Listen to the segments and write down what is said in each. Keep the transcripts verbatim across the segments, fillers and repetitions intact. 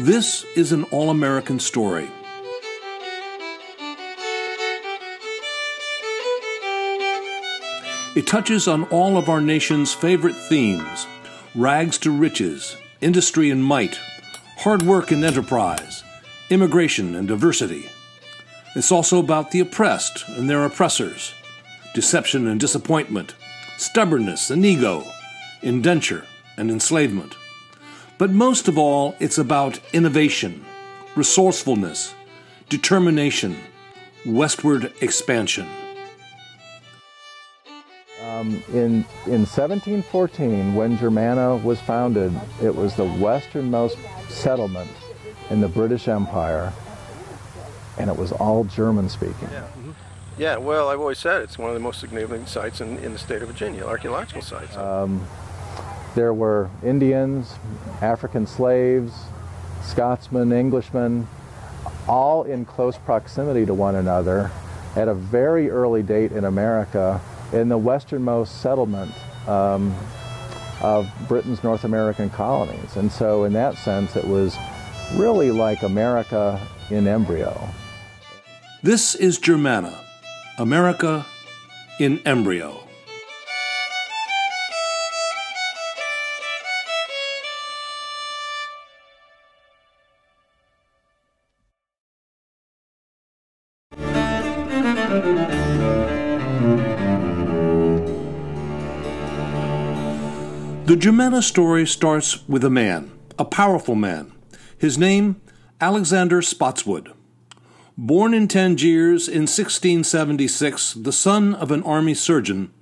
This is an all-American story. It touches on all of our nation's favorite themes: rags to riches, industry and might, hard work and enterprise, immigration and diversity. It's also about the oppressed and their oppressors, deception and disappointment, stubbornness and ego, indenture and enslavement. But most of all, it's about innovation, resourcefulness, determination, westward expansion. Um, in, in seventeen fourteen, when Germanna was founded, it was the westernmost settlement in the British Empire, and it was all German-speaking. Yeah. Yeah, well, I've always said it's one of the most significant sites in, in the state of Virginia, archaeological sites. Um, there were Indians, African slaves, Scotsmen, Englishmen, all in close proximity to one another at a very early date in America, in the westernmost settlement um, of Britain's North American colonies. And so in that sense, it was really like America in embryo. This is Germanna, America in embryo. The Germanna story starts with a man, a powerful man. His name, Alexander Spotswood. Born in Tangiers in sixteen seventy-six, the son of an army surgeon,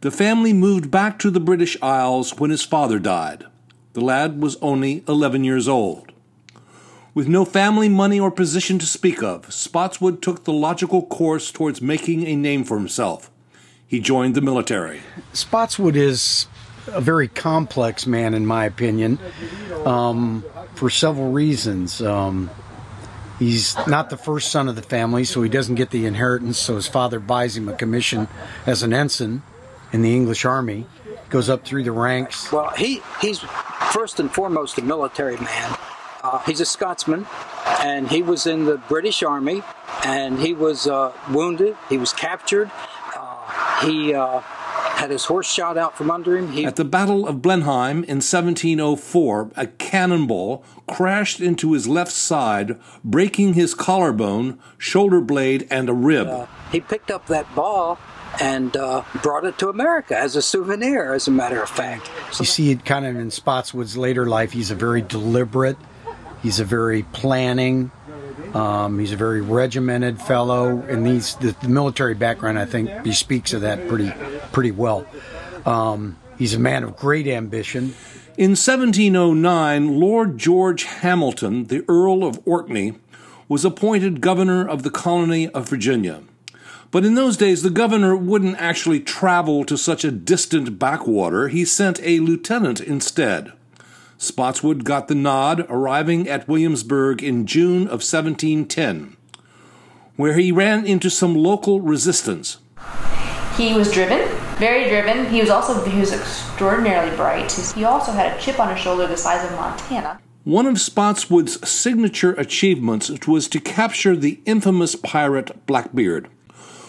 the family moved back to the British Isles when his father died. The lad was only eleven years old. With no family, money, or position to speak of, Spotswood took the logical course towards making a name for himself. He joined the military. Spotswood is a very complex man, in my opinion, um, for several reasons. Um, he's not the first son of the family, so he doesn't get the inheritance, so his father buys him a commission as an ensign in the English Army, goes up through the ranks. Well, he, he's first and foremost a military man. Uh, he's a Scotsman, and he was in the British Army, and he was uh, wounded, he was captured, uh, he... Uh, had his horse shot out from under him. He At the Battle of Blenheim in seventeen oh four, a cannonball crashed into his left side, breaking his collarbone, shoulder blade, and a rib. Uh, he picked up that ball and uh, brought it to America as a souvenir, as a matter of fact. So you see it kind of in Spotswood's later life. He's a very deliberate, he's a very planning, Um, he's a very regimented fellow, and these, the, the military background, I think, bespeaks of that pretty pretty well. Um, he's a man of great ambition. In seventeen oh nine, Lord George Hamilton, the Earl of Orkney, was appointed governor of the colony of Virginia. But in those days, the governor wouldn't actually travel to such a distant backwater. He sent a lieutenant instead. Spotswood got the nod, arriving at Williamsburg in June of seventeen ten, where he ran into some local resistance. He was driven, very driven. He was also he was extraordinarily bright. He also had a chip on his shoulder the size of Montana. One of Spotswood's signature achievements was to capture the infamous pirate Blackbeard,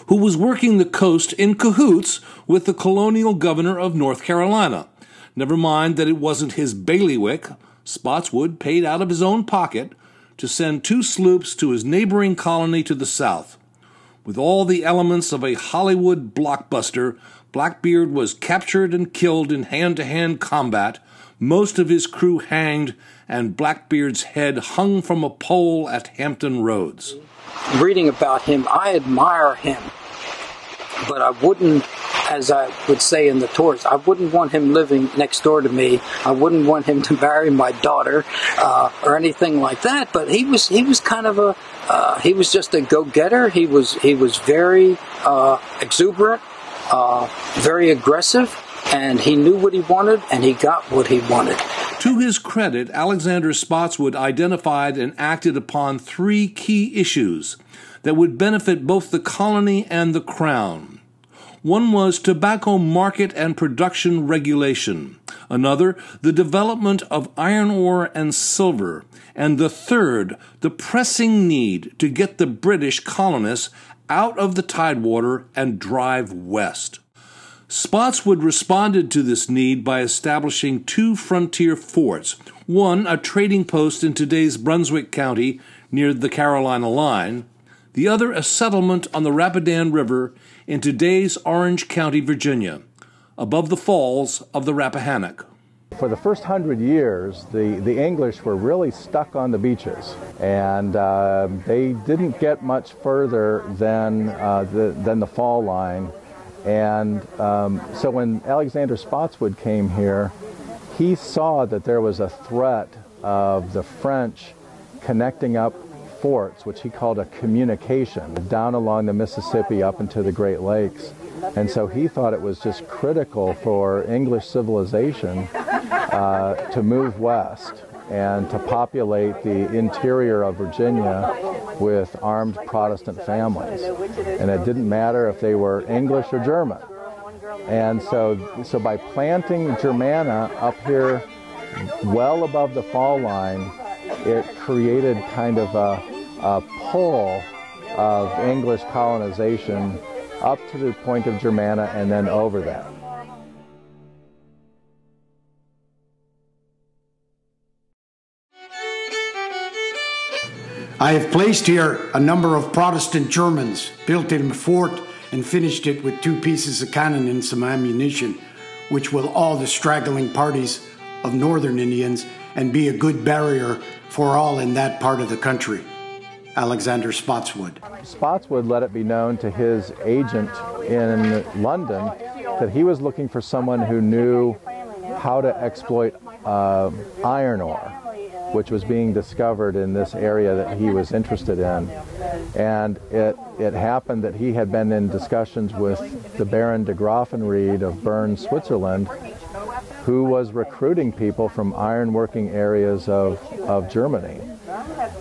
who was working the coast in cahoots with the colonial governor of North Carolina. Never mind that it wasn't his bailiwick. Spotswood paid out of his own pocket to send two sloops to his neighboring colony to the south. With all the elements of a Hollywood blockbuster, Blackbeard was captured and killed in hand-to-hand combat, most of his crew hanged, and Blackbeard's head hung from a pole at Hampton Roads. Reading about him, I admire him, but I wouldn't, as I would say in the tours, I wouldn't want him living next door to me. I wouldn't want him to marry my daughter uh, or anything like that. But he was he was kind of a uh, he was just a go-getter. He was he was very uh, exuberant, uh, very aggressive, and he knew what he wanted and he got what he wanted. To his credit, Alexander Spotswood identified and acted upon three key issues that would benefit both the colony and the crown. One was tobacco market and production regulation, another, the development of iron ore and silver, and the third, the pressing need to get the British colonists out of the tidewater and drive west. Spotswood responded to this need by establishing two frontier forts, one a trading post in today's Brunswick County near the Carolina line, the other a settlement on the Rapidan River in today's Orange County, Virginia, above the falls of the Rappahannock. For the first hundred years, the, the English were really stuck on the beaches, and uh, they didn't get much further than, uh, the, than the fall line. And um, so when Alexander Spotswood came here, he saw that there was a threat of the French connecting up forts, which he called a communication, down along the Mississippi up into the Great Lakes. And so he thought it was just critical for English civilization uh, to move west and to populate the interior of Virginia with armed Protestant families. And it didn't matter if they were English or German. And so, so by planting Germanna up here well above the fall line, it created kind of a, a pull of English colonization up to the point of Germanna and then over that. I have placed here a number of Protestant Germans, built in a fort and finished it with two pieces of cannon and some ammunition, which will awe the straggling parties of northern Indians and be a good barrier for all in that part of the country. Alexander Spotswood. Spotswood let it be known to his agent in London that he was looking for someone who knew how to exploit uh, iron ore, which was being discovered in this area that he was interested in. And it, it happened that he had been in discussions with the Baron de Graffenried of Bern, Switzerland, who was recruiting people from iron-working areas of, of Germany.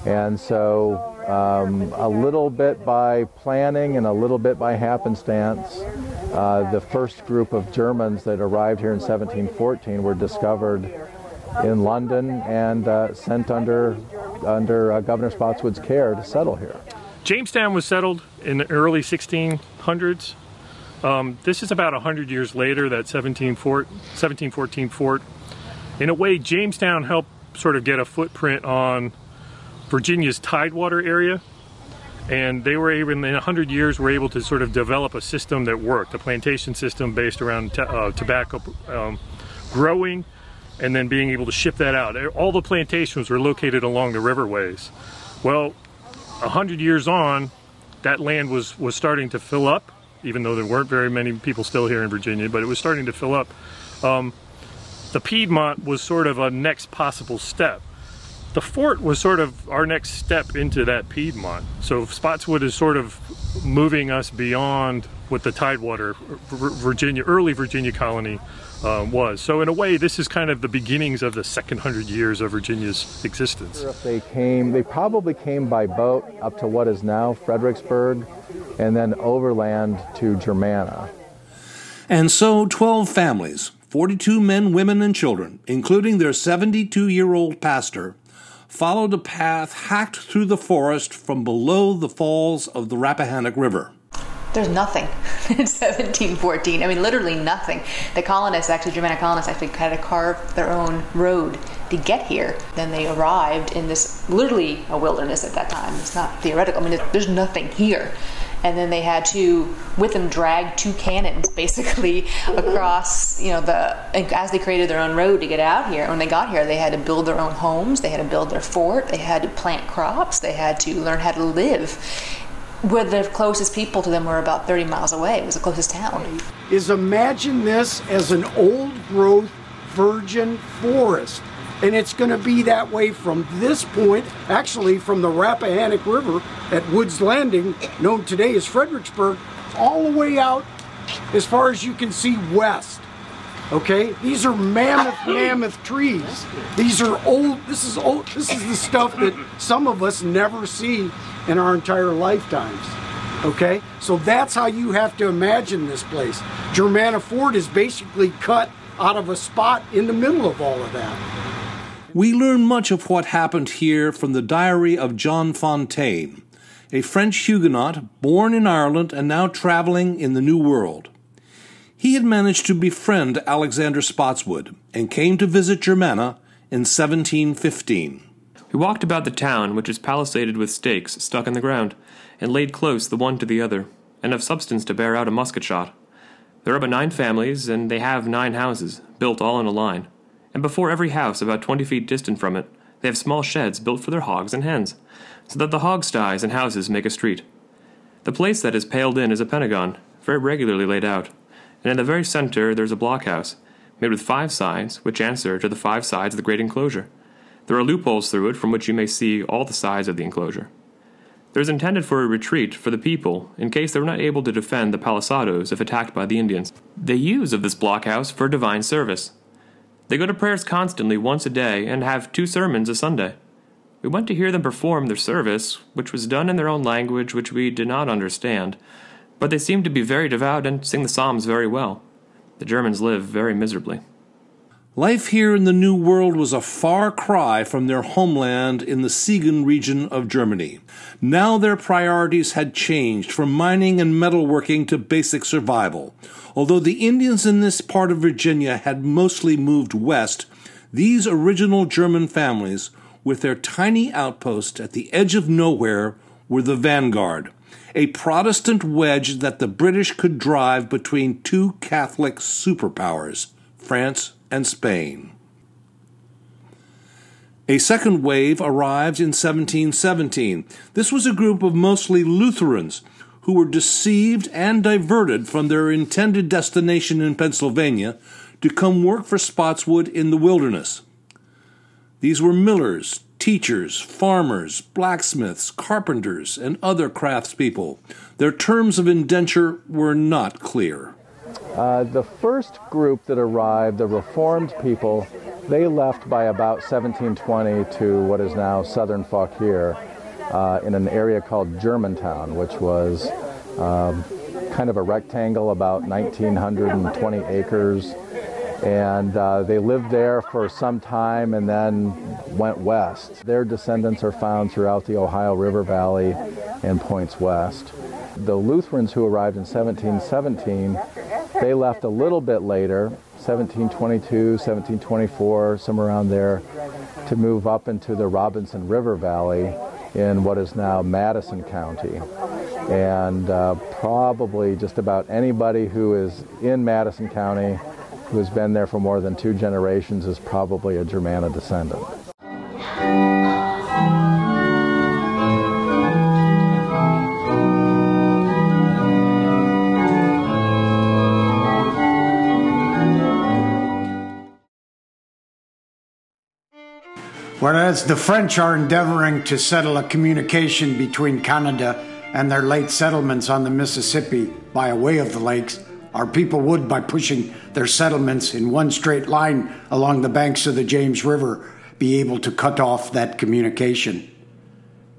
And so um, a little bit by planning and a little bit by happenstance, uh, the first group of Germans that arrived here in seventeen fourteen were discovered in London and uh, sent under, under uh, Governor Spotswood's care to settle here. Jamestown was settled in the early sixteen hundreds. Um, this is about one hundred years later, that seventeen fourteen fort. In a way, Jamestown helped sort of get a footprint on Virginia's tidewater area, and they were able, in one hundred years, were able to sort of develop a system that worked, a plantation system based around t uh, tobacco um, growing and then being able to ship that out. All the plantations were located along the riverways. Well, one hundred years on, that land was, was starting to fill up, even though there weren't very many people still here in Virginia, but it was starting to fill up. Um, the Piedmont was sort of a next possible step. The fort was sort of our next step into that Piedmont. So Spotswood is sort of moving us beyond what the Tidewater, Virginia, early Virginia colony uh, was. So in a way, this is kind of the beginnings of the second hundred years of Virginia's existence. They came, they probably came by boat up to what is now Fredericksburg and then overland to Germanna. And so twelve families, forty-two men, women, and children, including their seventy-two-year-old pastor, followed a path hacked through the forest from below the falls of the Rappahannock River. There's nothing in seventeen fourteen. I mean, literally nothing. The colonists, actually, Germanna colonists, actually kind of carved their own road to get here. Then they arrived in this, literally a wilderness at that time. It's not theoretical. I mean, there's nothing here. And then they had to, with them, drag two cannons, basically, across, you know, the, as they created their own road to get out here. When they got here, they had to build their own homes, they had to build their fort, they had to plant crops, they had to learn how to live. Where the closest people to them were about thirty miles away. It was the closest town. Is imagine this as an old-growth virgin forest. And it's going to be that way from this point, actually from the Rappahannock River at Woods Landing, known today as Fredericksburg, all the way out as far as you can see west. Okay? These are mammoth, mammoth trees. These are old, this is old, this is the stuff that some of us never see in our entire lifetimes. Okay? So that's how you have to imagine this place. Germanna Ford is basically cut out of a spot in the middle of all of that. We learn much of what happened here from the diary of John Fontaine, a French Huguenot born in Ireland and now traveling in the New World. He had managed to befriend Alexander Spotswood and came to visit Germanna in seventeen fifteen. He walked about the town, which is palisaded with stakes stuck in the ground, and laid close the one to the other, and of substance to bear out a musket shot. There are but nine families, and they have nine houses, built all in a line, and before every house, about twenty feet distant from it, they have small sheds built for their hogs and hens, so that the hog styes and houses make a street. The place that is paled in is a pentagon, very regularly laid out, and in the very centre there is a blockhouse, made with five sides, which answer to the five sides of the great enclosure. There are loopholes through it from which you may see all the sides of the enclosure. There is intended for a retreat for the people in case they were not able to defend the palisados if attacked by the Indians. They use of this blockhouse for divine service. They go to prayers constantly once a day and have two sermons a Sunday. We went to hear them perform their service, which was done in their own language which we did not understand, but they seemed to be very devout and sing the Psalms very well. The Germans live very miserably. Life here in the New World was a far cry from their homeland in the Siegen region of Germany. Now their priorities had changed from mining and metalworking to basic survival. Although the Indians in this part of Virginia had mostly moved west, these original German families, with their tiny outpost at the edge of nowhere, were the vanguard, a Protestant wedge that the British could drive between two Catholic superpowers, France and Spain. A second wave arrived in seventeen seventeen. This was a group of mostly Lutherans who were deceived and diverted from their intended destination in Pennsylvania to come work for Spotswood in the wilderness. These were millers, teachers, farmers, blacksmiths, carpenters, and other craftspeople. Their terms of indenture were not clear. Uh, the first group that arrived, the Reformed people, they left by about seventeen twenty to what is now southern Fauquier uh, in an area called Germantown, which was um, kind of a rectangle, about one thousand nine hundred twenty acres. And uh, they lived there for some time and then went west. Their descendants are found throughout the Ohio River Valley and points west. The Lutherans who arrived in seventeen seventeen, they left a little bit later, seventeen twenty-two, seventeen twenty-four, somewhere around there, to move up into the Robinson River Valley in what is now Madison County. And uh, probably just about anybody who is in Madison County who's been there for more than two generations is probably a Germanna descendant. Whereas the French are endeavoring to settle a communication between Canada and their late settlements on the Mississippi by way of the lakes, our people would, by pushing their settlements in one straight line along the banks of the James River, be able to cut off that communication.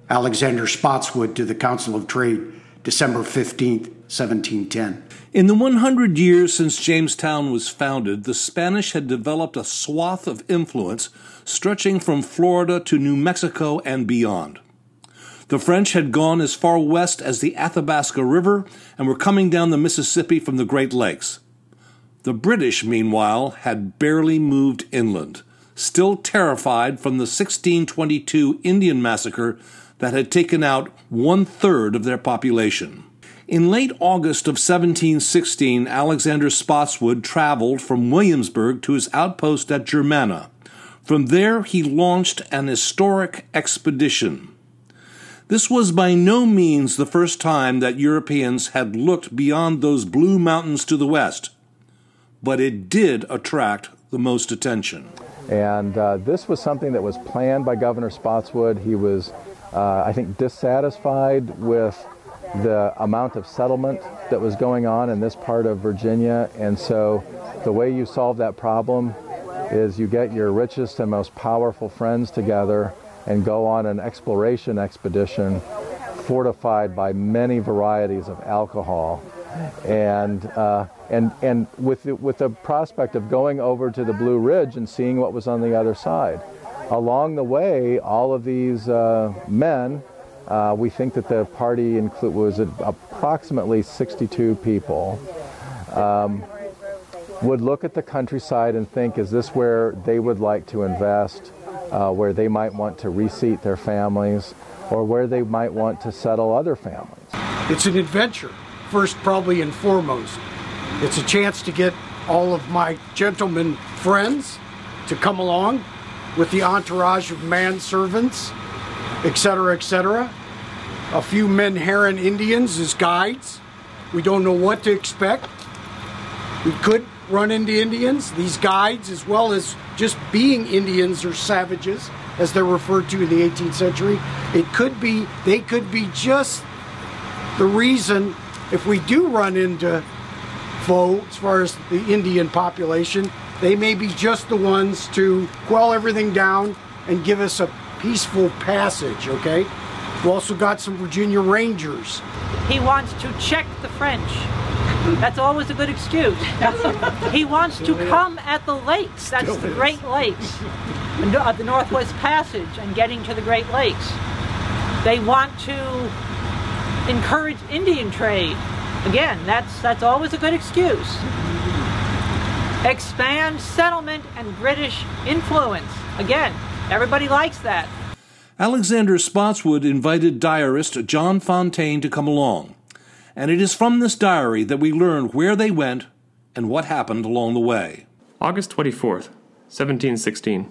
Alexander Spotswood to the Council of Trade, December fifteenth, seventeen ten. In the one hundred years since Jamestown was founded, the Spanish had developed a swath of influence stretching from Florida to New Mexico and beyond. The French had gone as far west as the Athabasca River and were coming down the Mississippi from the Great Lakes. The British, meanwhile, had barely moved inland, still terrified from the sixteen twenty-two Indian massacre that had taken out one-third of their population. In late August of seventeen sixteen, Alexander Spotswood traveled from Williamsburg to his outpost at Germanna. From there, he launched an historic expedition. This was by no means the first time that Europeans had looked beyond those blue mountains to the west, but it did attract the most attention. And uh, this was something that was planned by Governor Spotswood. He was, uh, I think, dissatisfied with the amount of settlement that was going on in this part of Virginia. And so the way you solve that problem is you get your richest and most powerful friends together and go on an exploration expedition fortified by many varieties of alcohol and uh, and and with the, with the prospect of going over to the Blue Ridge and seeing what was on the other side. Along the way, all of these uh, men, uh, we think that the party include was approximately sixty-two people, um, would look at the countryside and think, is this where they would like to invest, uh, where they might want to reseat their families, or where they might want to settle other families? It's an adventure, first probably and foremost. It's a chance to get all of my gentlemen friends to come along with the entourage of manservants, et cetera, et cetera. A few Menharan Indians as guides. We don't know what to expect. We could run into Indians. These guides, as well as just being Indians or savages, as they're referred to in the eighteenth century, it could be, they could be just the reason if we do run into foe as far as the Indian population, they may be just the ones to quell everything down and give us a peaceful passage, okay? We've also got some Virginia Rangers. He wants to check the French. That's always a good excuse. He wants to come at the lakes. That's the Great Lakes, the Northwest Passage and getting to the Great Lakes. They want to encourage Indian trade. Again, that's, that's always a good excuse. Expand settlement and British influence. Again, everybody likes that. Alexander Spotswood invited diarist John Fontaine to come along. And it is from this diary that we learn where they went and what happened along the way. August twenty-fourth, seventeen sixteen.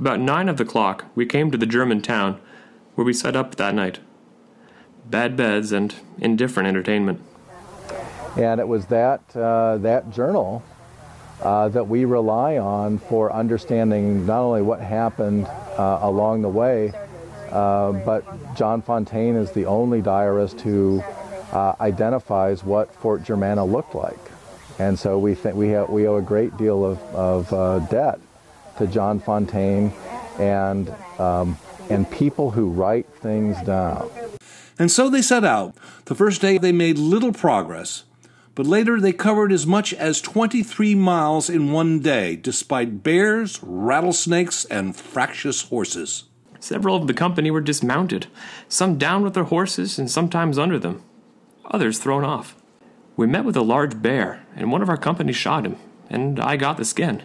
About nine of the clock, we came to the German town, where we set up that night. Bad beds and indifferent entertainment. And it was that, uh, that journal uh, that we rely on for understanding not only what happened uh, along the way, uh, but John Fontaine is the only diarist who Uh, identifies what Fort Germanna looked like, and so we think we have we owe a great deal of, of uh, debt to John Fontaine and um, and people who write things down. And so they set out. The first day they made little progress, but later they covered as much as twenty-three miles in one day, despite bears, rattlesnakes, and fractious horses. Several of the company were dismounted, some down with their horses and sometimes under them, others thrown off. We met with a large bear, and one of our company shot him, and I got the skin.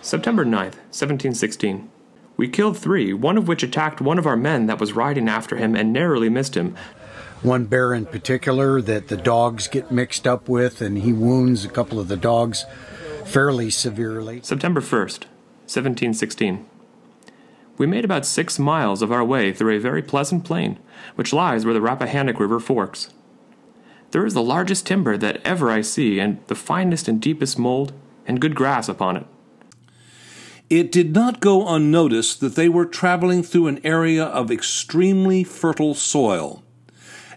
September ninth, seventeen sixteen. We killed three, one of which attacked one of our men that was riding after him and narrowly missed him. One bear in particular that the dogs get mixed up with, and he wounds a couple of the dogs fairly severely. September first, seventeen sixteen. We made about six miles of our way through a very pleasant plain, which lies where the Rappahannock River forks. There is the largest timber that ever I see, and the finest and deepest mold, and good grass upon it. It did not go unnoticed that they were traveling through an area of extremely fertile soil.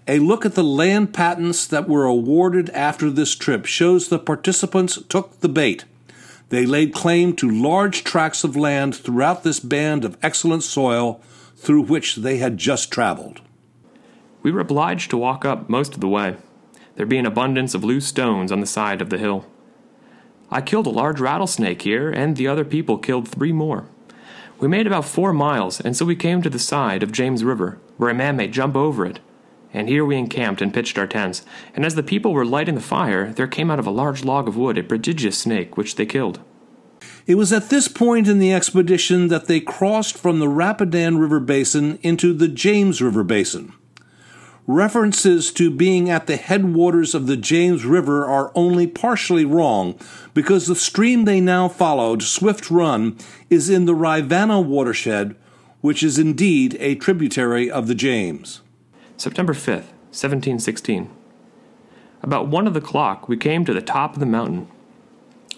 A look at the land patents that were awarded after this trip shows the participants took the bait. They laid claim to large tracts of land throughout this band of excellent soil through which they had just traveled. We were obliged to walk up most of the way, there being abundance of loose stones on the side of the hill. I killed a large rattlesnake here, and the other people killed three more. We made about four miles, and so we came to the side of James River, where a man may jump over it. And here we encamped and pitched our tents, and as the people were lighting the fire, there came out of a large log of wood a prodigious snake, which they killed. It was at this point in the expedition that they crossed from the Rapidan River Basin into the James River Basin. References to being at the headwaters of the James River are only partially wrong, because the stream they now followed, Swift Run, is in the Rivanna watershed, which is indeed a tributary of the James. September fifth, seventeen sixteen. About one of the clock we came to the top of the mountain,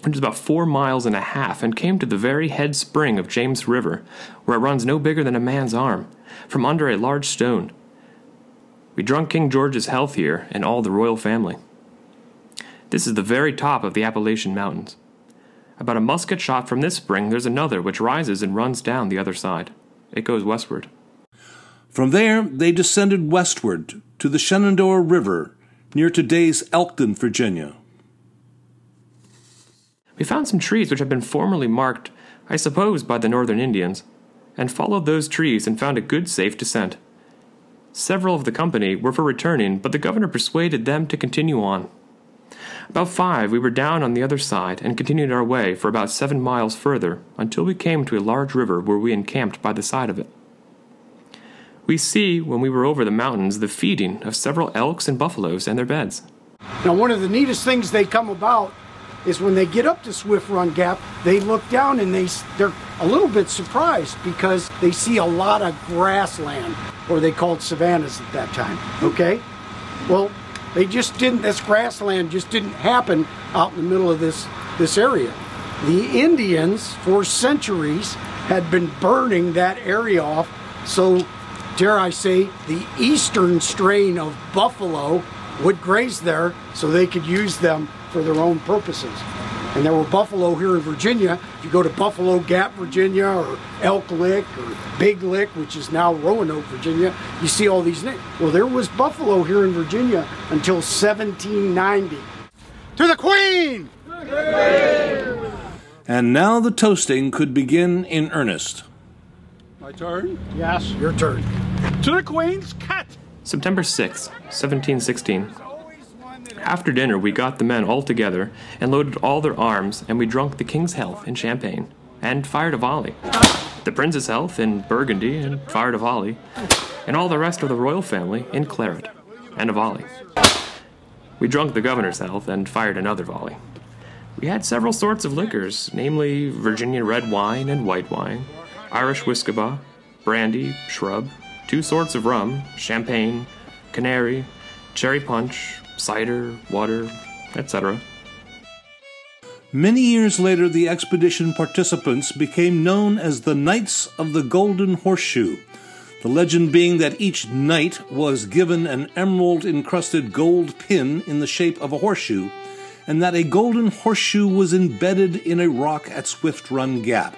which is about four miles and a half, and came to the very head spring of James River, where it runs no bigger than a man's arm, from under a large stone. We drunk King George's health here, and all the royal family. This is the very top of the Appalachian Mountains. About a musket shot from this spring, there's another which rises and runs down the other side. It goes westward. From there, they descended westward to the Shenandoah River, near today's Elkton, Virginia. We found some trees which had been formerly marked, I suppose, by the northern Indians, and followed those trees and found a good safe descent. Several of the company were for returning, but the governor persuaded them to continue on. About five we were down on the other side and continued our way for about seven miles further until we came to a large river where we encamped by the side of it. We see, when we were over the mountains, the feeding of several elks and buffaloes and their beds. Now, one of the neatest things they come about is when they get up to Swift Run Gap, they look down and they, they're a little bit surprised because they see a lot of grassland, or they called savannas at that time, okay? Well, they just didn't, this grassland just didn't happen out in the middle of this, this area. The Indians, for centuries, had been burning that area off, so, dare I say, the eastern strain of buffalo would graze there so they could use them for their own purposes. And there were buffalo here in Virginia. If you go to Buffalo Gap, Virginia, or Elk Lick, or Big Lick, which is now Roanoke, Virginia, you see all these names. Well, there was buffalo here in Virginia until seventeen ninety. To the Queen! To the Queen! And now the toasting could begin in earnest. My turn? Yes, your turn. To the Queen's cat! September sixth, seventeen sixteen. After dinner, we got the men all together and loaded all their arms, and we drunk the king's health in champagne, and fired a volley. The prince's health in burgundy, and fired a volley. And all the rest of the royal family in claret, and a volley. We drunk the governor's health, and fired another volley. We had several sorts of liquors, namely Virginia red wine and white wine, Irish whiskabah, brandy, shrub, two sorts of rum, champagne, canary, cherry punch, cider, water, et cetera. Many years later, the expedition participants became known as the Knights of the Golden Horseshoe, the legend being that each knight was given an emerald-encrusted gold pin in the shape of a horseshoe, and that a golden horseshoe was embedded in a rock at Swift Run Gap.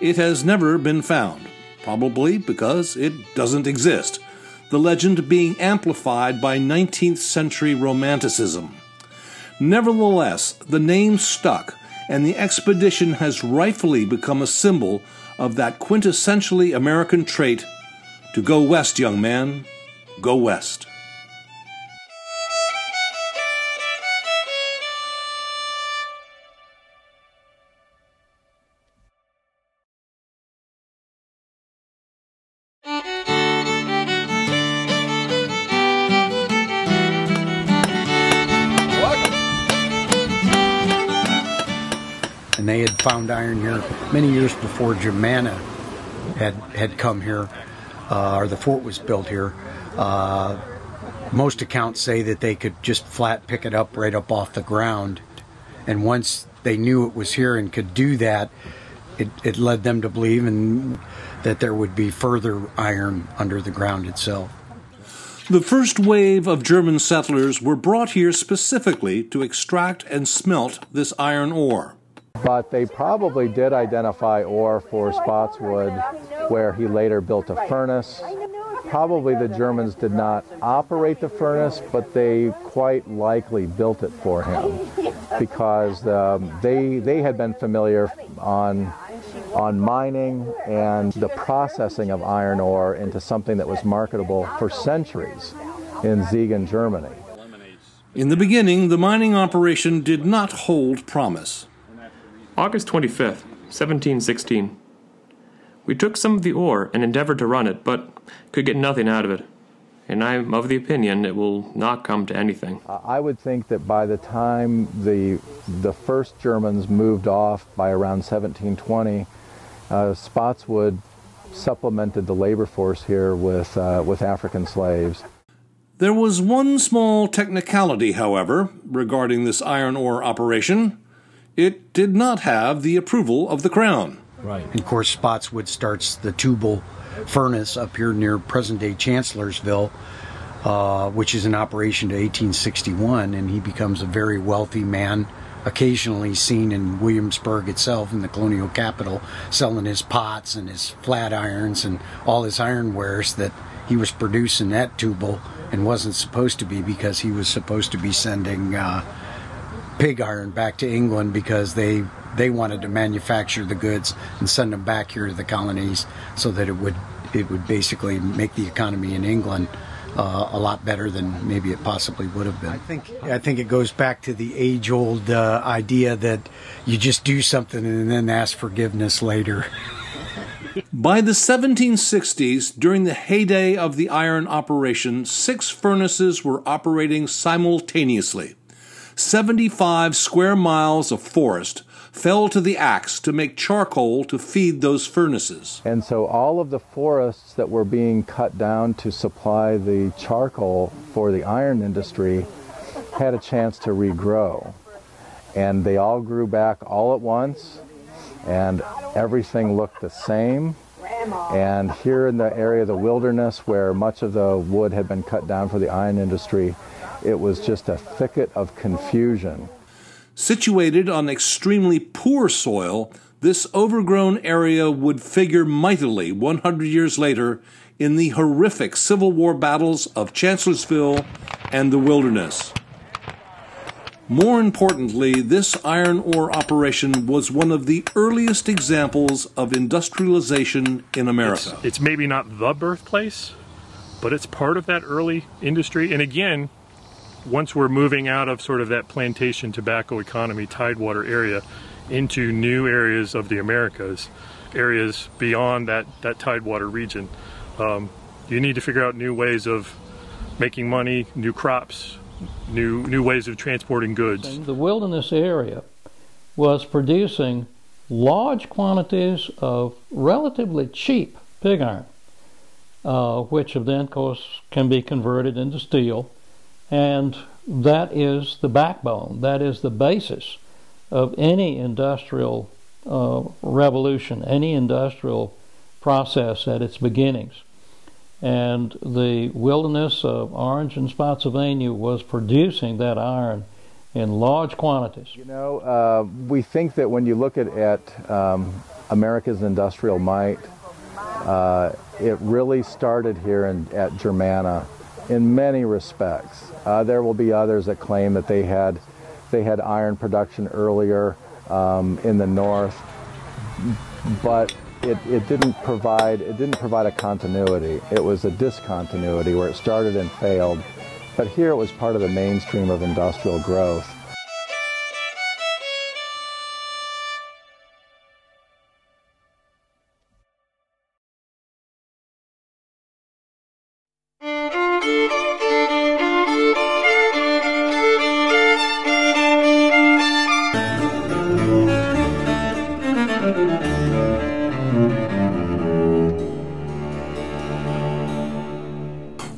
It has never been found, probably because it doesn't exist, the legend being amplified by nineteenth century Romanticism. Nevertheless, the name stuck, and the expedition has rightfully become a symbol of that quintessentially American trait, to go west, young man, go west. Found iron here many years before Germanna had had come here, uh, or the fort was built here. Uh, most accounts say that they could just flat pick it up right up off the ground, and once they knew it was here and could do that, it, it led them to believe in, that there would be further iron under the ground itself. The first wave of German settlers were brought here specifically to extract and smelt this iron ore. But they probably did identify ore for Spotswood, where he later built a furnace. Probably the Germans did not operate the furnace, but they quite likely built it for him, because um, they they had been familiar on on mining and the processing of iron ore into something that was marketable for centuries in Siegen, Germany. In the beginning, the mining operation did not hold promise. August twenty-fifth, seventeen sixteen. We took some of the ore and endeavored to run it, but could get nothing out of it. And I am of the opinion it will not come to anything. I would think that by the time the, the first Germans moved off by around seventeen twenty, uh, Spotswood supplemented the labor force here with, uh, with African slaves. There was one small technicality, however, regarding this iron ore operation. It did not have the approval of the Crown. Right. And of course, Spotswood starts the Tubal furnace up here near present-day Chancellorsville, uh, which is in operation to eighteen sixty-one, and he becomes a very wealthy man, occasionally seen in Williamsburg itself, in the colonial capital, selling his pots and his flat irons and all his ironwares that he was producing at Tubal and wasn't supposed to be, because he was supposed to be sending uh, pig iron back to England because they they wanted to manufacture the goods and send them back here to the colonies so that it would it would basically make the economy in England uh, a lot better than maybe it possibly would have been. I think I think it goes back to the age-old uh, idea that you just do something and then ask forgiveness later. By the seventeen sixties, during the heyday of the iron operation, six furnaces were operating simultaneously. Seventy-five square miles of forest fell to the axe to make charcoal to feed those furnaces. And so all of the forests that were being cut down to supply the charcoal for the iron industry had a chance to regrow. And they all grew back all at once, and everything looked the same. And here in the area of the wilderness, where much of the wood had been cut down for the iron industry, it was just a thicket of confusion. Situated on extremely poor soil, this overgrown area would figure mightily one hundred years later in the horrific Civil War battles of Chancellorsville and the Wilderness. More importantly, this iron ore operation was one of the earliest examples of industrialization in America. It's, it's maybe not the birthplace, but it's part of that early industry. And again, once we're moving out of sort of that plantation tobacco economy tidewater area into new areas of the Americas, areas beyond that, that tidewater region, um, you need to figure out new ways of making money, new crops, New, new ways of transporting goods. The wilderness area was producing large quantities of relatively cheap pig iron, uh, which then, of course, can be converted into steel. And that is the backbone, that is the basis of any industrial uh, revolution, any industrial process at its beginnings. And the wilderness of Orange and Spotsylvania was producing that iron in large quantities. You know, uh, we think that when you look at, at um, America's industrial might, uh, it really started here in, at Germanna in many respects. Uh, there will be others that claim that they had, they had iron production earlier um, in the north, but It, it didn't provide it didn't provide a continuity. It was a discontinuity where it started and failed, but here it was part of the mainstream of industrial growth.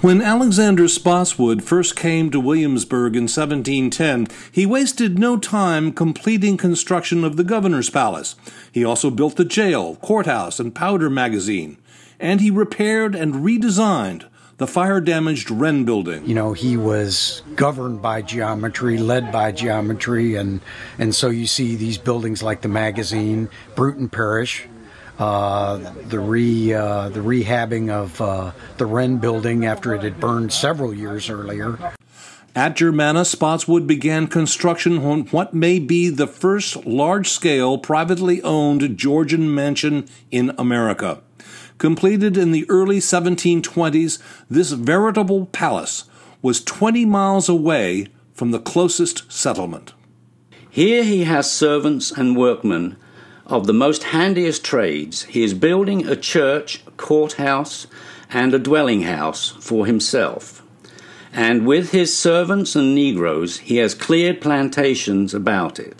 When Alexander Spotswood first came to Williamsburg in seventeen ten, he wasted no time completing construction of the governor's palace. He also built the jail, courthouse, and powder magazine. And he repaired and redesigned the fire-damaged Wren building. You know, he was governed by geometry, led by geometry, and, and so you see these buildings like the magazine, Bruton Parish, Uh, the re uh, the rehabbing of uh, the Wren building after it had burned several years earlier. At Germanna, Spotswood began construction on what may be the first large-scale privately owned Georgian mansion in America. Completed in the early seventeen twenties, this veritable palace was twenty miles away from the closest settlement. Here he has servants and workmen of the most handiest trades. He is building a church, a courthouse, and a dwelling house for himself. And with his servants and negroes, he has cleared plantations about it,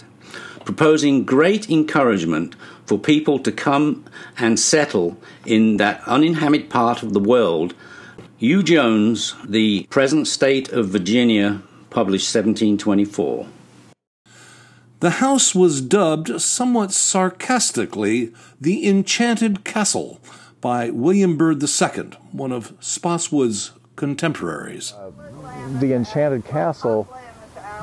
proposing great encouragement for people to come and settle in that uninhabited part of the world. Hugh Jones, The Present State of Virginia, published seventeen twenty-four. The house was dubbed, somewhat sarcastically, the Enchanted Castle by William Byrd the Second, one of Spotswood's contemporaries. Uh, the Enchanted Castle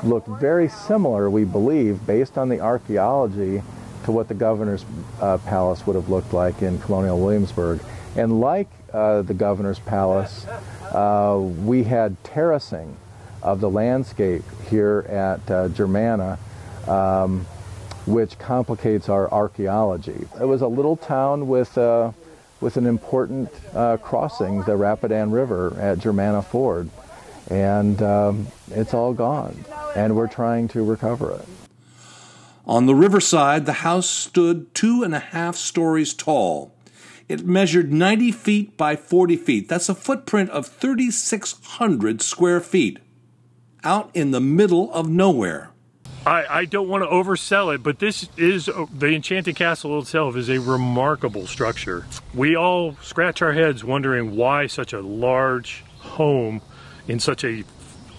looked very similar, we believe, based on the archaeology, to what the governor's uh, palace would have looked like in colonial Williamsburg. And like uh, the governor's palace, uh, we had terracing of the landscape here at uh, Germanna, um, which complicates our archaeology. It was a little town with, uh, with an important uh, crossing, the Rapidan River at Germanna Ford, and um, it's all gone, and we're trying to recover it. On the riverside, the house stood two and a half stories tall. It measured ninety feet by forty feet. That's a footprint of thirty-six hundred square feet, out in the middle of nowhere. I, I don't want to oversell it, but this is, the Enchanted Castle itself is a remarkable structure. We all scratch our heads wondering why such a large home in such a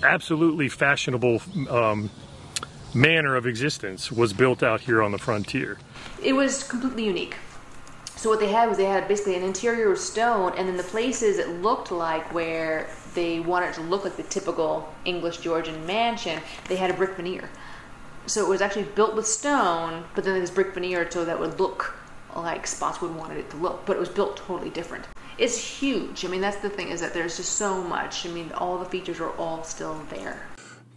absolutely fashionable um, manner of existence was built out here on the frontier. It was completely unique. So what they had was they had basically an interior of stone, and then the places it looked like where they wanted it to look like the typical English Georgian mansion, they had a brick veneer. So it was actually built with stone, but then there was brick veneer so that would look like Spotswood wanted it to look, but it was built totally different. It's huge. I mean, that's the thing, is that there's just so much. I mean, all the features are all still there.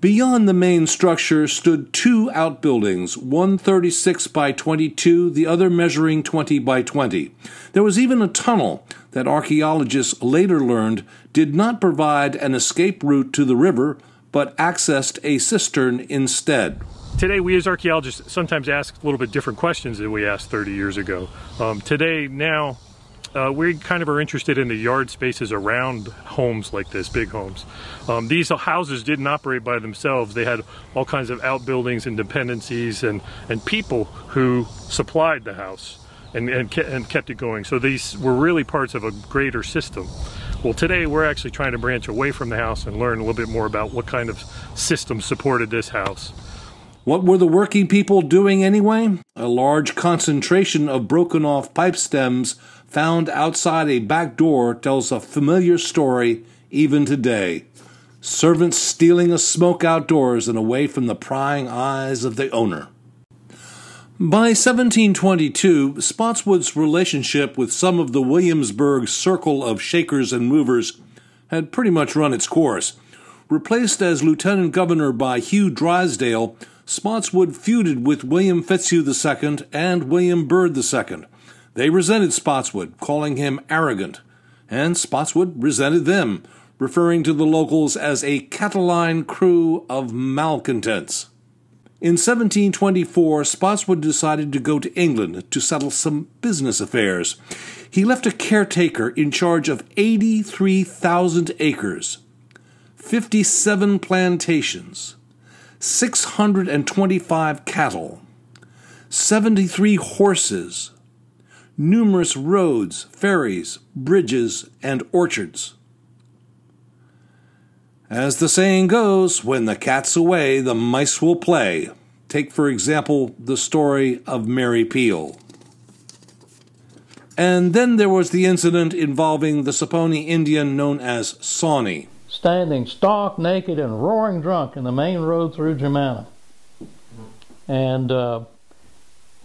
Beyond the main structure stood two outbuildings, one thirty-six by twenty-two, the other measuring twenty by twenty. There was even a tunnel that archaeologists later learned did not provide an escape route to the river, but accessed a cistern instead. Today, we as archaeologists sometimes ask a little bit different questions than we asked thirty years ago. Um, today, now, uh, we kind of are interested in the yard spaces around homes like this, big homes. Um, these houses didn't operate by themselves. They had all kinds of outbuildings and dependencies and, and people who supplied the house and, and, ke and kept it going. So these were really parts of a greater system. Well, today we're actually trying to branch away from the house and learn a little bit more about what kind of system supported this house. What were the working people doing anyway? A large concentration of broken-off pipe stems found outside a back door tells a familiar story even today. Servants stealing a smoke outdoors and away from the prying eyes of the owner. By seventeen twenty-two, Spotswood's relationship with some of the Williamsburg circle of shakers and movers had pretty much run its course. Replaced as lieutenant governor by Hugh Drysdale, Spotswood feuded with William Fitzhugh the Second and William Byrd the Second. They resented Spotswood, calling him arrogant, and Spotswood resented them, referring to the locals as a Cataline crew of malcontents. In seventeen twenty-four, Spotswood decided to go to England to settle some business affairs. He left a caretaker in charge of eighty-three thousand acres, fifty-seven plantations, six hundred twenty-five cattle, seventy-three horses, numerous roads, ferries, bridges, and orchards. As the saying goes, when the cat's away, the mice will play. Take, for example, the story of Mary Peel. And then there was the incident involving the Saponi Indian known as Sawney, standing stark naked and roaring drunk in the main road through Germanna. And uh,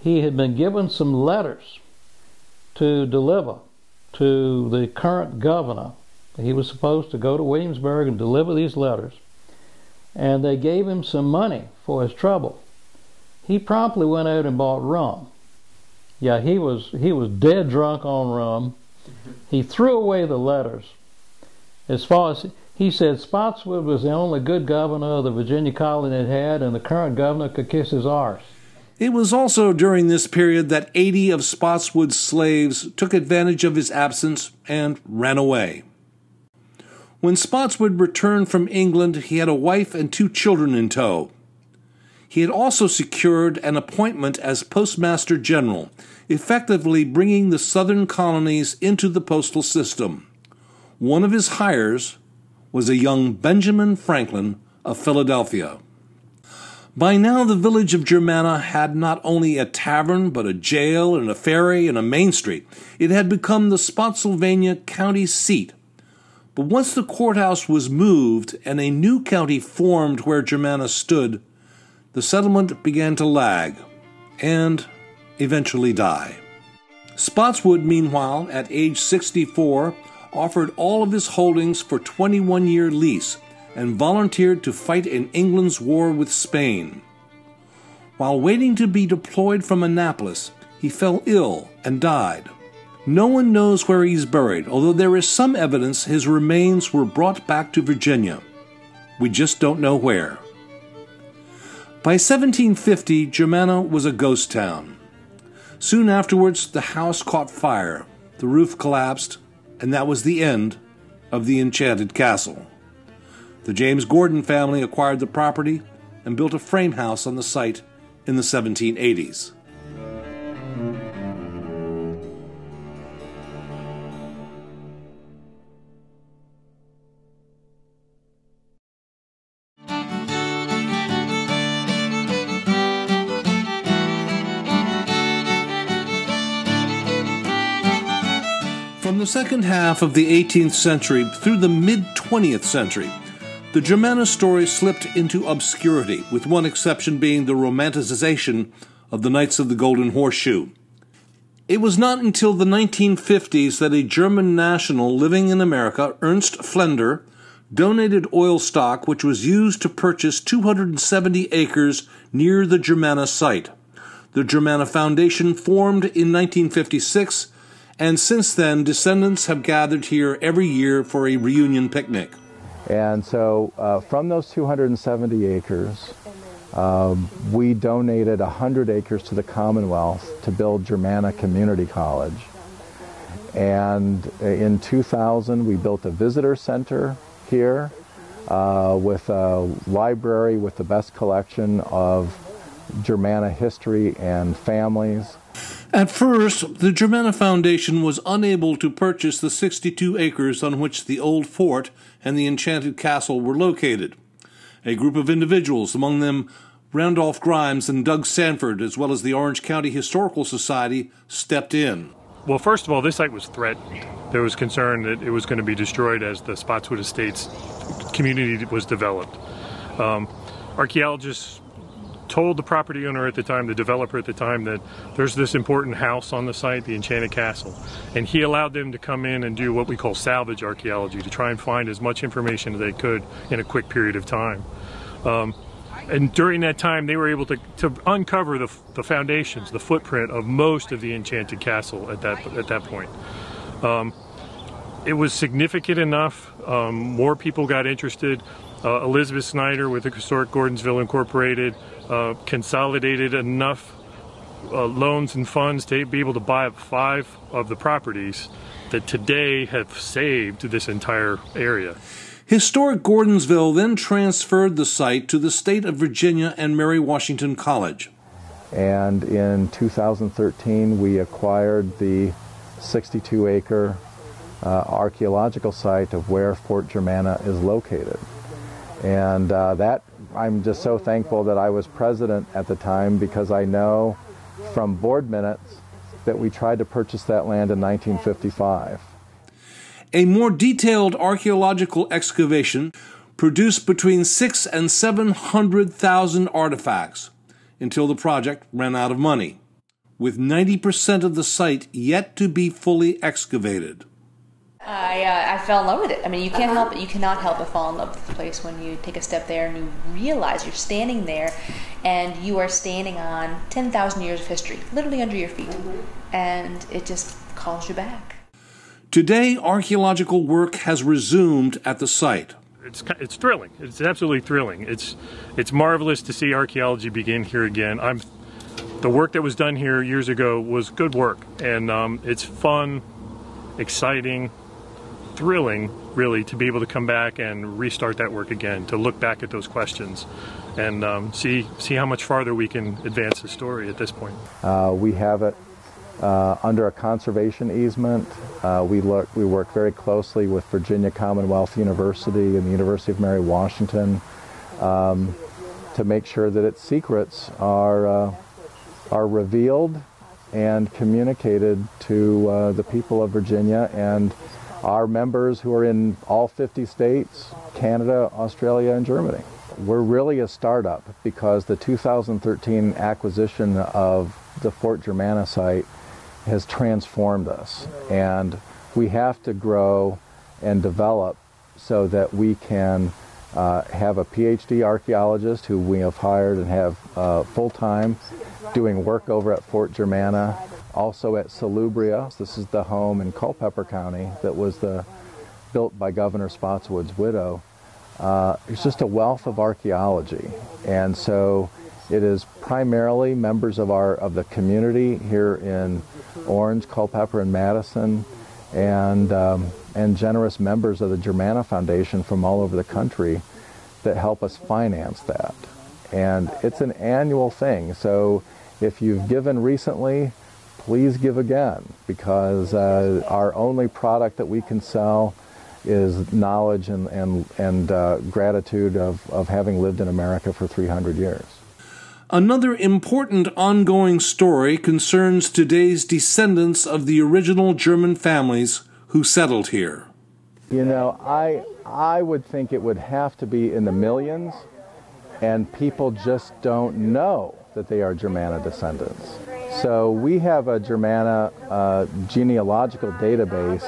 he had been given some letters to deliver to the current governor. He was supposed to go to Williamsburg and deliver these letters, and they gave him some money for his trouble. He promptly went out and bought rum. Yeah, he was he was dead drunk on rum. He threw away the letters. As far as he said, Spotswood was the only good governor the Virginia colony had had, and the current governor could kiss his arse. It was also during this period that eighty of Spotswood's slaves took advantage of his absence and ran away. When Spotswood returned from England, he had a wife and two children in tow. He had also secured an appointment as Postmaster General, effectively bringing the southern colonies into the postal system. One of his hires was a young Benjamin Franklin of Philadelphia. By now, the village of Germanna had not only a tavern, but a jail and a ferry and a main street. It had become the Spotsylvania county seat. But once the courthouse was moved and a new county formed where Germanna stood, the settlement began to lag and eventually die. Spotswood, meanwhile, at age sixty-four, offered all of his holdings for twenty-one year lease and volunteered to fight in England's war with Spain. While waiting to be deployed from Annapolis, he fell ill and died. No one knows where he's buried, although there is some evidence his remains were brought back to Virginia. We just don't know where. By seventeen fifty, Germanna was a ghost town. Soon afterwards, the house caught fire, the roof collapsed, and that was the end of the enchanted castle. The James Gordon family acquired the property and built a frame house on the site in the seventeen eighties. From the second half of the eighteenth century through the mid-twentieth century, the Germanna story slipped into obscurity, with one exception being the romanticization of the Knights of the Golden Horseshoe. It was not until the nineteen fifties that a German national living in America, Ernst Flender, donated oil stock which was used to purchase two hundred seventy acres near the Germanna site. The Germanna Foundation formed in nineteen fifty-six, and since then, descendants have gathered here every year for a reunion picnic. And so uh, from those two hundred seventy acres, uh, we donated one hundred acres to the Commonwealth to build Germanna Community College. And in two thousand, we built a visitor center here uh, with a library with the best collection of Germanna history and families. At first, the Germanna Foundation was unable to purchase the sixty-two acres on which the old fort and the enchanted castle were located. A group of individuals, among them Randolph Grimes and Doug Sanford, as well as the Orange County Historical Society, stepped in. Well, first of all, this site was threatened. There was concern that it was going to be destroyed as the Spotswood Estates community was developed. Um, archaeologists told the property owner at the time, the developer at the time, that there's this important house on the site, the Enchanted Castle, and he allowed them to come in and do what we call salvage archaeology to try and find as much information as they could in a quick period of time. Um, and during that time, they were able to, to uncover the, the foundations, the footprint of most of the Enchanted Castle at that, at that point. Um, it was significant enough, um, more people got interested. Uh, Elizabeth Snyder with the Historic Gordonsville Incorporated uh, consolidated enough uh, loans and funds to be able to buy up five of the properties that today have saved this entire area. Historic Gordonsville then transferred the site to the state of Virginia and Mary Washington College. And in two thousand thirteen, we acquired the sixty-two acre uh, archaeological site of where Fort Germanna is located. And uh, that, I'm just so thankful that I was president at the time, because I know from board minutes that we tried to purchase that land in nineteen fifty-five. A more detailed archaeological excavation produced between six and seven hundred thousand artifacts until the project ran out of money, with ninety percent of the site yet to be fully excavated. I, uh, I fell in love with it. I mean, you can't help it. You cannot help but fall in love with the place when you take a step there and you realize you're standing there and you are standing on ten thousand years of history, literally under your feet. And it just calls you back. Today, archaeological work has resumed at the site. It's, it's thrilling. It's absolutely thrilling. It's, it's marvelous to see archaeology begin here again. I'm, the work that was done here years ago was good work. And um, it's fun, exciting, thrilling, really, to be able to come back and restart that work again, to look back at those questions and um, see see how much farther we can advance the story at this point. Uh, we have it uh, under a conservation easement. Uh, we look we work very closely with Virginia Commonwealth University and the University of Mary Washington um, to make sure that its secrets are uh, are revealed and communicated to uh, the people of Virginia and our members who are in all fifty states, Canada, Australia, and Germany. We're really a startup because the two thousand thirteen acquisition of the Fort Germanna site has transformed us, and we have to grow and develop so that we can uh, have a PhD archaeologist who we have hired and have uh, full-time doing work over at Fort Germanna, also at Salubria. This is the home in Culpeper County that was the, built by Governor Spotswood's widow. Uh, it's just a wealth of archaeology, and so it is primarily members of our of the community here in Orange, Culpeper, and Madison, and um, and generous members of the Germanna Foundation from all over the country that help us finance that. And it's an annual thing. So if you've given recently, please give again, because uh, our only product that we can sell is knowledge and and and uh, gratitude of of having lived in America for three hundred years. Another important ongoing story concerns today's descendants of the original German families who settled here. You know, I, I would think it would have to be in the millions, and people just don't know that they are Germanna descendants. So we have a Germanna uh, genealogical database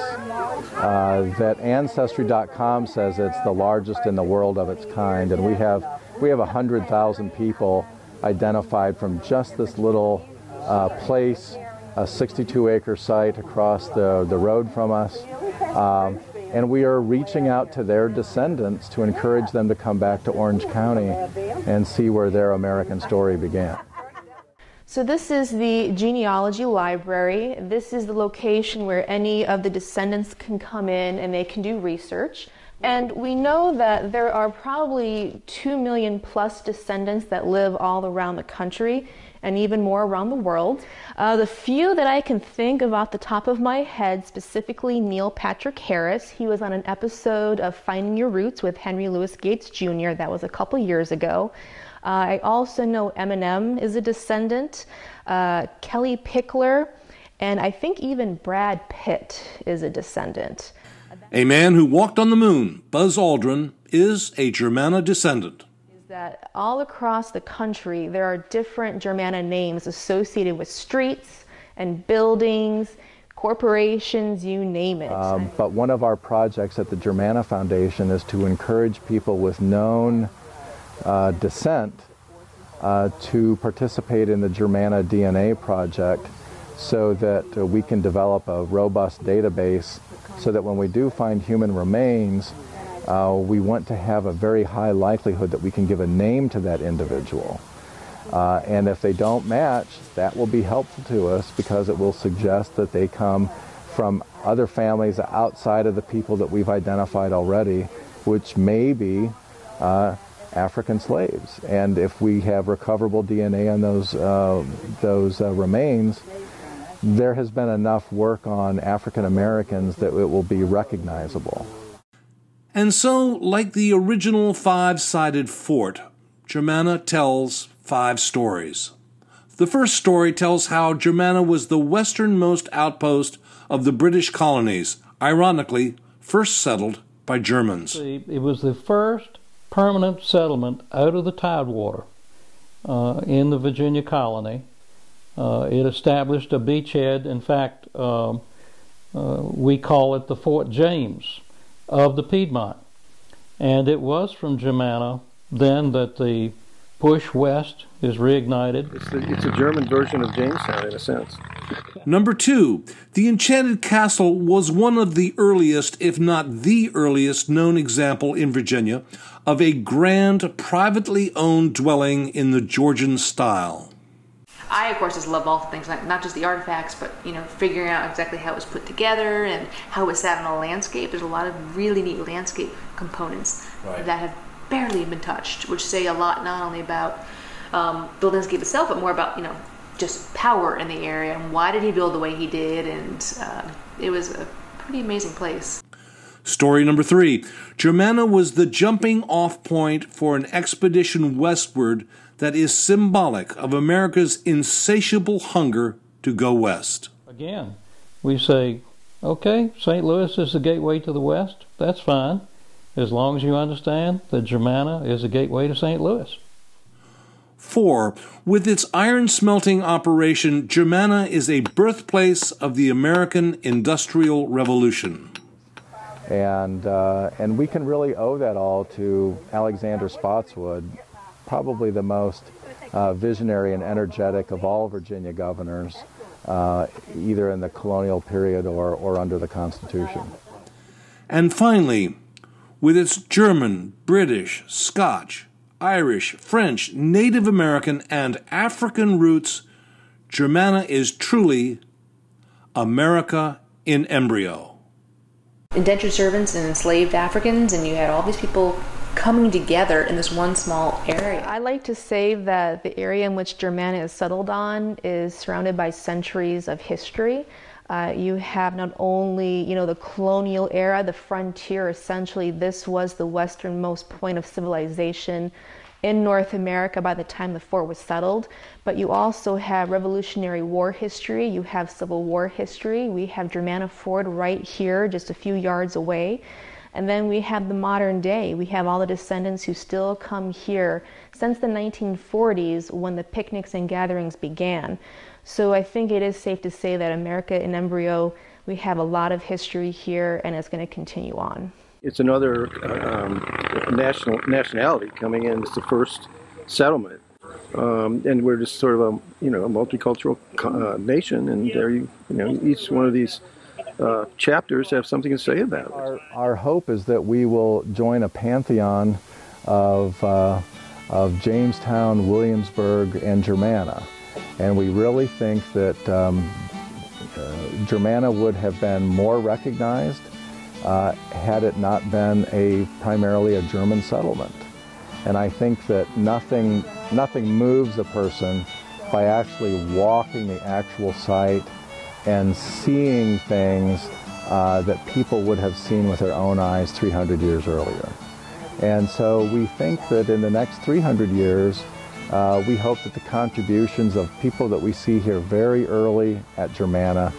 uh, that Ancestry dot com says it's the largest in the world of its kind, and we have, we have one hundred thousand people identified from just this little uh, place, a sixty-two acre site across the, the road from us. Um, and we are reaching out to their descendants to encourage them to come back to Orange County and see where their American story began. So this is the genealogy library. This is the location where any of the descendants can come in and they can do research. And we know that there are probably two million plus descendants that live all around the country and even more around the world. Uh, the few that I can think of off the top of my head, specifically Neil Patrick Harris. He was on an episode of Finding Your Roots with Henry Louis Gates Junior That was a couple years ago. Uh, I also know Eminem is a descendant, uh, Kelly Pickler, and I think even Brad Pitt is a descendant. A man who walked on the moon, Buzz Aldrin, is a Germanna descendant. Is that all across the country, there are different Germanna names associated with streets and buildings, corporations, you name it. Um, but one of our projects at the Germanna Foundation is to encourage people with known uh, descent uh, to participate in the Germanna D N A project, so that uh, we can develop a robust database so that when we do find human remains, uh, we want to have a very high likelihood that we can give a name to that individual. Uh, and if they don't match, that will be helpful to us because it will suggest that they come from other families outside of the people that we've identified already, which may be uh, African slaves. And if we have recoverable D N A on those, uh, those uh, remains, there has been enough work on African Americans that it will be recognizable. And so, like the original five-sided fort, Germanna tells five stories. The first story tells how Germanna was the westernmost outpost of the British colonies, ironically first settled by Germans. It was the first permanent settlement out of the Tidewater uh, in the Virginia colony. Uh, it established a beachhead. In fact, um, uh, we call it the Fort James of the Piedmont. And it was from Germanna then that the push west is reignited. It's, the, it's a German version of Jamestown, in a sense. Number two, the Enchanted Castle was one of the earliest, if not the earliest, known example in Virginia of a grand, privately owned dwelling in the Georgian style. I, of course, just love all the things, like not just the artifacts, but, you know, figuring out exactly how it was put together and how it sat on a landscape. There's a lot of really neat landscape components right. that have barely been touched, which say a lot not only about um, the landscape itself, but more about, you know, just power in the area and why did he build the way he did, and uh, it was a pretty amazing place. Story number three, Germanna was the jumping-off point for an expedition westward that is symbolic of America's insatiable hunger to go west. Again, we say, okay, Saint Louis is the gateway to the west. That's fine, as long as you understand that Germanna is a gateway to Saint Louis. four. With its iron-smelting operation, Germanna is a birthplace of the American Industrial Revolution. And, uh, and we can really owe that all to Alexander Spotswood, probably the most uh, visionary and energetic of all Virginia governors, uh, either in the colonial period or, or under the Constitution. And finally, with its German, British, Scotch, Irish, French, Native American, and African roots, Germanna is truly America in embryo. Indentured servants and enslaved Africans, and you had all these people coming together in this one small area. I like to say that the area in which Germanna is settled on is surrounded by centuries of history. Uh, you have not only, you know, the colonial era, the frontier, essentially this was the westernmost point of civilization in North America by the time the fort was settled, but you also have Revolutionary War history, you have Civil War history, we have Germanna Ford right here just a few yards away, and then we have the modern day. We have all the descendants who still come here since the nineteen forties when the picnics and gatherings began. So I think it is safe to say that America in embryo, we have a lot of history here, and it's going to continue on. It's another um, national nationality coming in. It's the first settlement, um, and we're just sort of a you know a multicultural uh, nation. And there you you know each one of these uh, chapters have something to say about it. Our, our hope is that we will join a pantheon of uh, of Jamestown, Williamsburg, and Germanna. And we really think that um, uh, Germanna would have been more recognized uh, had it not been a primarily a German settlement. And I think that nothing, nothing moves a person by actually walking the actual site and seeing things uh, that people would have seen with their own eyes three hundred years earlier. And so we think that in the next three hundred years, Uh, we hope that the contributions of people that we see here very early at Germanna,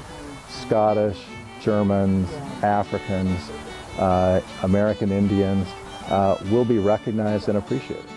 Scottish, Germans, Africans, uh, American Indians, uh, will be recognized and appreciated.